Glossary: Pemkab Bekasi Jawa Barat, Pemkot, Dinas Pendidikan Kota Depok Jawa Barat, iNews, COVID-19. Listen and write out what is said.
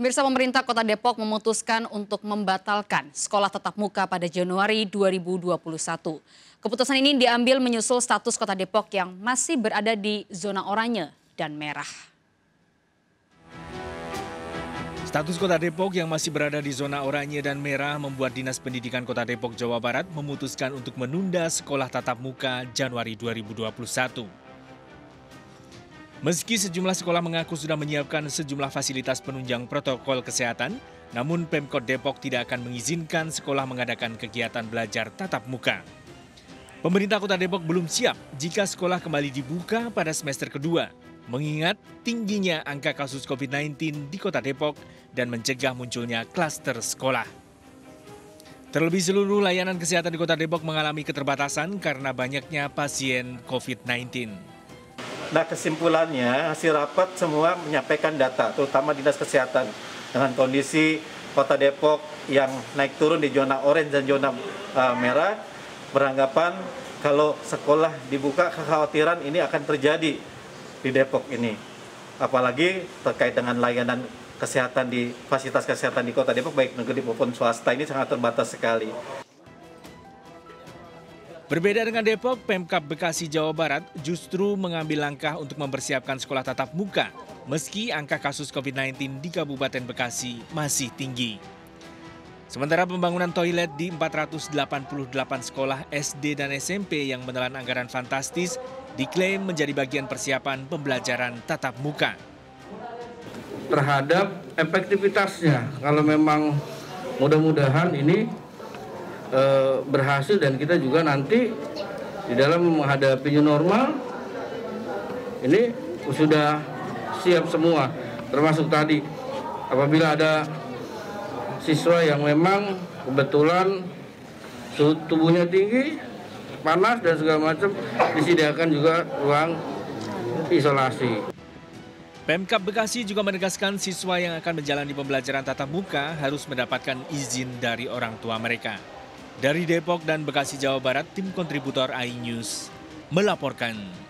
Pemirsa, pemerintah Kota Depok memutuskan untuk membatalkan sekolah tatap muka pada Januari 2021. Keputusan ini diambil menyusul status Kota Depok yang masih berada di zona oranye dan merah. Status Kota Depok yang masih berada di zona oranye dan merah membuat Dinas Pendidikan Kota Depok Jawa Barat memutuskan untuk menunda sekolah tatap muka Januari 2021. Meski sejumlah sekolah mengaku sudah menyiapkan sejumlah fasilitas penunjang protokol kesehatan, namun Pemkot Depok tidak akan mengizinkan sekolah mengadakan kegiatan belajar tatap muka. Pemerintah Kota Depok belum siap jika sekolah kembali dibuka pada semester kedua, mengingat tingginya angka kasus COVID-19 di Kota Depok dan mencegah munculnya klaster sekolah. Terlebih seluruh layanan kesehatan di Kota Depok mengalami keterbatasan karena banyaknya pasien COVID-19. Nah, kesimpulannya hasil rapat semua menyampaikan data, terutama Dinas Kesehatan, dengan kondisi Kota Depok yang naik turun di zona oranye dan zona merah, beranggapan kalau sekolah dibuka kekhawatiran ini akan terjadi di Depok ini. Apalagi terkait dengan layanan kesehatan di fasilitas kesehatan di Kota Depok, baik negeri maupun swasta, ini sangat terbatas sekali. Berbeda dengan Depok, Pemkab Bekasi Jawa Barat justru mengambil langkah untuk mempersiapkan sekolah tatap muka, meski angka kasus COVID-19 di Kabupaten Bekasi masih tinggi. Sementara pembangunan toilet di 488 sekolah SD dan SMP yang menelan anggaran fantastis diklaim menjadi bagian persiapan pembelajaran tatap muka. Terhadap efektivitasnya, kalau memang mudah-mudahan ini berhasil dan kita juga nanti di dalam menghadapi normal ini sudah siap semua, termasuk tadi apabila ada siswa yang memang kebetulan suhu tubuhnya tinggi, panas dan segala macam, disediakan juga ruang isolasi. Pemkab Bekasi juga menegaskan siswa yang akan menjalani pembelajaran tatap muka harus mendapatkan izin dari orang tua mereka. Dari Depok dan Bekasi, Jawa Barat, tim kontributor iNews melaporkan.